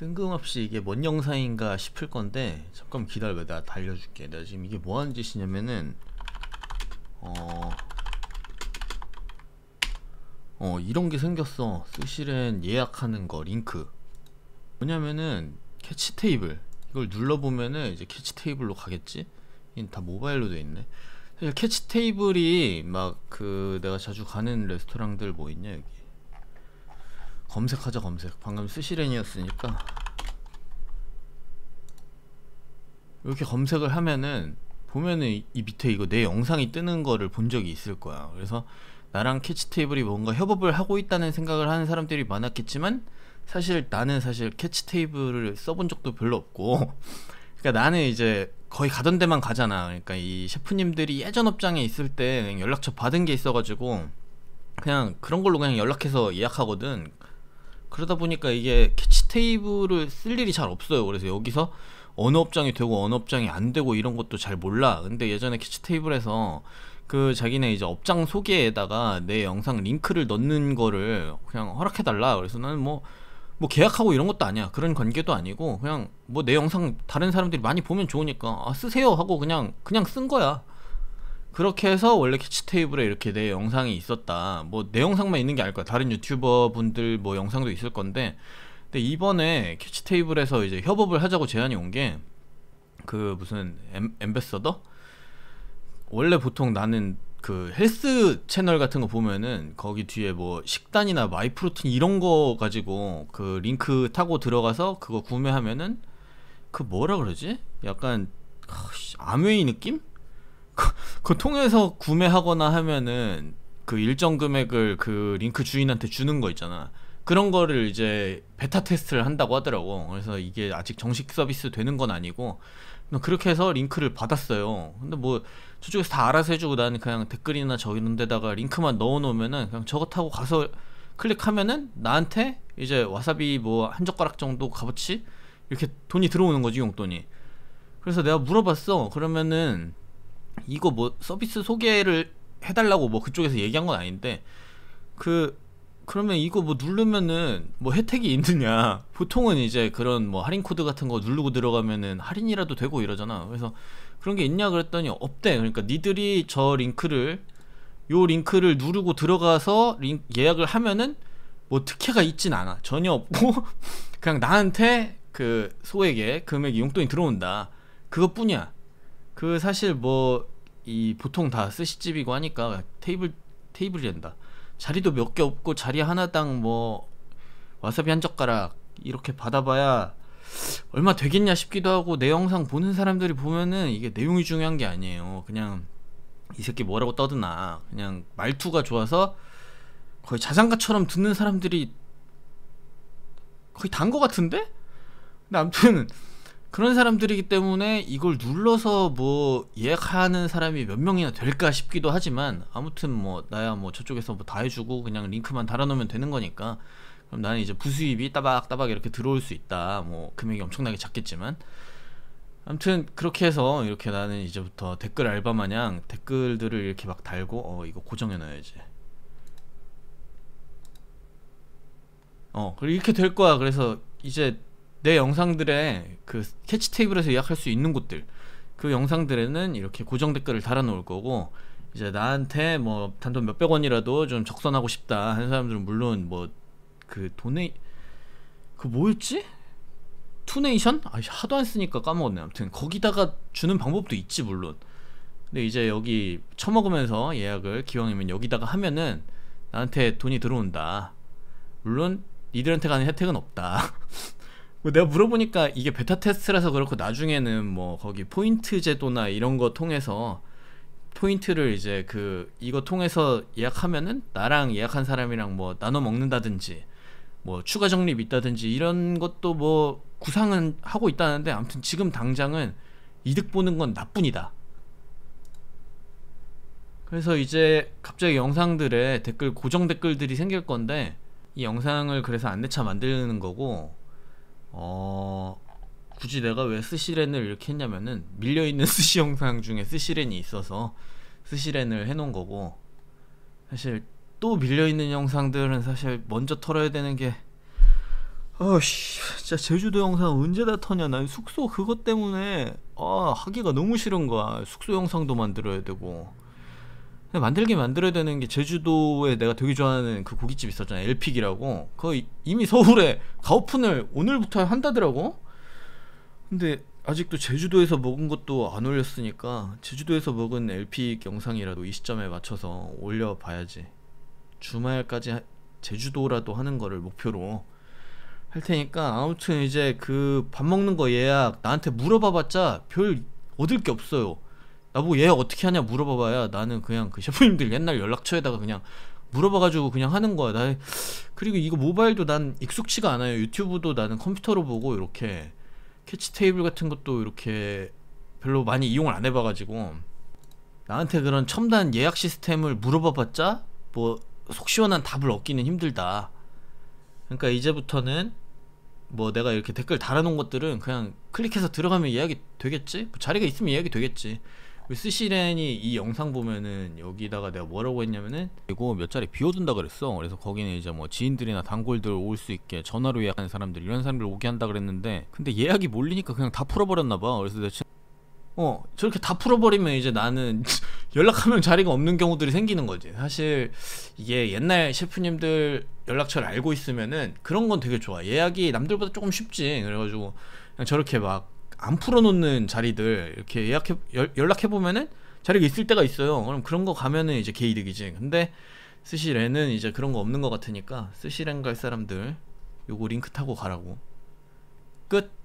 뜬금없이 이게 뭔 영상인가 싶을 건데 잠깐 기다려봐. 내가 알려줄게. 내가 지금 이게 뭐 하는 짓이냐면은 이런 게 생겼어. 스시렌 예약하는 거 링크. 뭐냐면은 캐치 테이블, 이걸 눌러보면은 이제 캐치 테이블로 가겠지? 이건 다 모바일로 돼 있네. 사실 캐치 테이블이 막 그 내가 자주 가는 레스토랑들 뭐 있냐, 여기 검색하자. 검색 방금 스시렌이었으니까 이렇게 검색을 하면은 보면은 이 밑에 이거 내 영상이 뜨는 거를 본 적이 있을 거야. 그래서 나랑 캐치 테이블이 뭔가 협업을 하고 있다는 생각을 하는 사람들이 많았겠지만 사실 나는 캐치 테이블을 써본 적도 별로 없고 그러니까 나는 이제 거의 가던 데만 가잖아. 그러니까 이 셰프님들이 예전 업장에 있을 때 연락처 받은 게 있어가지고 그냥 그런 걸로 그냥 연락해서 예약하거든. 그러다 보니까 이게 캐치 테이블을 쓸 일이 잘 없어요. 그래서 여기서 어느 업장이 되고 어느 업장이 안 되고 이런 것도 잘 몰라. 근데 예전에 캐치 테이블에서 그 자기네 이제 업장 소개에다가 내 영상 링크를 넣는 거를 그냥 허락해달라. 그래서 나는 뭐 계약하고 이런 것도 아니야. 그런 관계도 아니고 그냥 뭐 내 영상 다른 사람들이 많이 보면 좋으니까 아 쓰세요 하고 그냥 쓴 거야. 그렇게 해서 원래 캐치 테이블에 이렇게 내 영상이 있었다. 뭐 내 영상만 있는 게 아닐 거야. 다른 유튜버 분들 뭐 영상도 있을 건데, 근데 이번에 캐치 테이블에서 이제 협업을 하자고 제안이 온 게 그 무슨 엠베서더? 원래 보통 나는 그 헬스 채널 같은 거 보면은 거기 뒤에 뭐 식단이나 마이프로틴 이런 거 가지고 그 링크 타고 들어가서 그거 구매하면은 그 뭐라 그러지? 약간 암웨이 느낌? 그거 통해서 구매하거나 하면은 그 일정 금액을 그 링크 주인한테 주는 거 있잖아. 그런 거를 이제 베타 테스트를 한다고 하더라고. 그래서 이게 아직 정식 서비스 되는 건 아니고 그렇게 해서 링크를 받았어요. 근데 뭐 저쪽에서 다 알아서 해주고 나는 그냥 댓글이나 저기는 데다가 링크만 넣어놓으면은 그냥 저거 타고 가서 클릭하면은 나한테 이제 와사비 뭐 한 젓가락 정도 값어치 이렇게 돈이 들어오는 거지, 용돈이. 그래서 내가 물어봤어. 그러면은 이거 뭐 서비스 소개를 해달라고 뭐 그쪽에서 얘기한 건 아닌데 그러면 이거 뭐 누르면은 뭐 혜택이 있느냐. 보통은 이제 그런 뭐 할인 코드 같은 거 누르고 들어가면은 할인이라도 되고 이러잖아. 그래서 그런 게 있냐 그랬더니 없대. 그러니까 니들이 요 링크를 누르고 들어가서 예약을 하면은 뭐 특혜가 있진 않아. 전혀 없고 그냥 나한테 그 소액의 금액이 용돈이 들어온다, 그것뿐이야. 그 사실 뭐 이 보통 다 스시집이고 하니까 테이블이란다. 자리도 몇 개 없고 자리 하나당 뭐 와사비 한 젓가락 이렇게 받아봐야 얼마 되겠냐 싶기도 하고, 내 영상 보는 사람들이 보면은 이게 내용이 중요한 게 아니에요. 그냥 이 새끼 뭐라고 떠드나, 그냥 말투가 좋아서 거의 자장가처럼 듣는 사람들이 거의 단 거 같은데? 근데 아무튼 그런 사람들이기 때문에 이걸 눌러서 뭐 예약하는 사람이 몇 명이나 될까 싶기도 하지만, 아무튼 뭐 나야 뭐 저쪽에서 뭐 다 해주고 그냥 링크만 달아놓으면 되는 거니까 그럼 나는 이제 부수입이 따박따박 이렇게 들어올 수 있다. 뭐 금액이 엄청나게 작겠지만 아무튼 그렇게 해서 이렇게 나는 이제부터 댓글 알바 마냥 댓글들을 이렇게 막 달고 이거 고정해놔야지. 그리고 이렇게 될 거야. 그래서 이제 내 영상들에 그 캐치 테이블에서 예약할 수 있는 곳들, 그 영상들에는 이렇게 고정 댓글을 달아 놓을 거고, 이제 나한테 뭐 단돈 몇백 원이라도 좀 적선하고 싶다 하는 사람들은 물론 뭐 그 도네 그 뭐였지? 투네이션? 아 하도 안 쓰니까 까먹었네. 아무튼 거기다가 주는 방법도 있지 물론. 근데 이제 여기 처먹으면서 예약을 기왕이면 여기다가 하면은 나한테 돈이 들어온다. 물론 니들한테 가는 혜택은 없다. 뭐 내가 물어보니까 이게 베타 테스트라서 그렇고 나중에는 뭐 거기 포인트 제도나 이런 거 통해서 포인트를 이제 이거 통해서 예약하면은 나랑 예약한 사람이랑 뭐 나눠 먹는다든지 뭐 추가 적립 있다든지 이런 것도 뭐 구상은 하고 있다는데, 아무튼 지금 당장은 이득 보는 건 나뿐이다. 그래서 이제 갑자기 영상들에 고정 댓글들이 생길 건데 이 영상을 그래서 안내차 만드는 거고, 굳이 내가 왜 스시렌을 이렇게 했냐면은 밀려있는 스시 영상 중에 스시렌이 있어서 스시렌을 해놓은 거고, 사실 또 밀려있는 영상들은 사실 먼저 털어야 되는 게 진짜 제주도 영상 언제 다 터냐. 난 숙소 그것 때문에 하기가 너무 싫은 거야. 숙소 영상도 만들어야 되고. 근데 만들긴 만들어야 되는 게, 제주도에 내가 되게 좋아하는 그 고깃집 있었잖아, L'Pic이라고. 그거 이미 서울에 가오픈을 오늘부터 한다더라고. 근데 아직도 제주도에서 먹은 것도 안 올렸으니까 제주도에서 먹은 L'Pic 영상이라도 이 시점에 맞춰서 올려봐야지. 주말까지 제주도라도 하는 거를 목표로 할 테니까. 아무튼 이제 그 밥 먹는 거 예약 나한테 물어봐봤자 별 얻을 게 없어요. 나보고 예약 어떻게 하냐 물어봐봐야 나는 그냥 그 셰프님들 옛날 연락처에다가 그냥 물어봐가지고 그냥 하는 거야. 그리고 이거 모바일도 난 익숙치가 않아요. 유튜브도 나는 컴퓨터로 보고, 이렇게 캐치 테이블 같은 것도 이렇게 별로 많이 이용을 안 해봐가지고 나한테 그런 첨단 예약 시스템을 물어봐봤자 뭐 속 시원한 답을 얻기는 힘들다. 그러니까 이제부터는 뭐 내가 이렇게 댓글 달아놓은 것들은 그냥 클릭해서 들어가면 예약이 되겠지? 뭐 자리가 있으면 예약이 되겠지. 우리 스시렌이 이 영상 보면은 여기다가 내가 뭐라고 했냐면은, 그리고 몇 자리 비워둔다 그랬어. 그래서 거기는 이제 뭐 지인들이나 단골들 올 수 있게 전화로 예약하는 사람들, 이런 사람들 오게 한다 그랬는데, 근데 예약이 몰리니까 그냥 다 풀어버렸나봐. 그래서 대체 저렇게 다 풀어버리면 이제 나는 연락하면 자리가 없는 경우들이 생기는 거지. 사실 이게 옛날 셰프님들 연락처를 알고 있으면은 그런 건 되게 좋아. 예약이 남들보다 조금 쉽지. 그래가지고 그냥 저렇게 막 안 풀어놓는 자리들 이렇게 연락해보면은 자리가 있을 때가 있어요. 그럼 그런 거 가면은 이제 개이득이지. 근데 스시렌은 이제 그런 거 없는 거 같으니까 스시렌 갈 사람들 요거 링크 타고 가라고. 끝.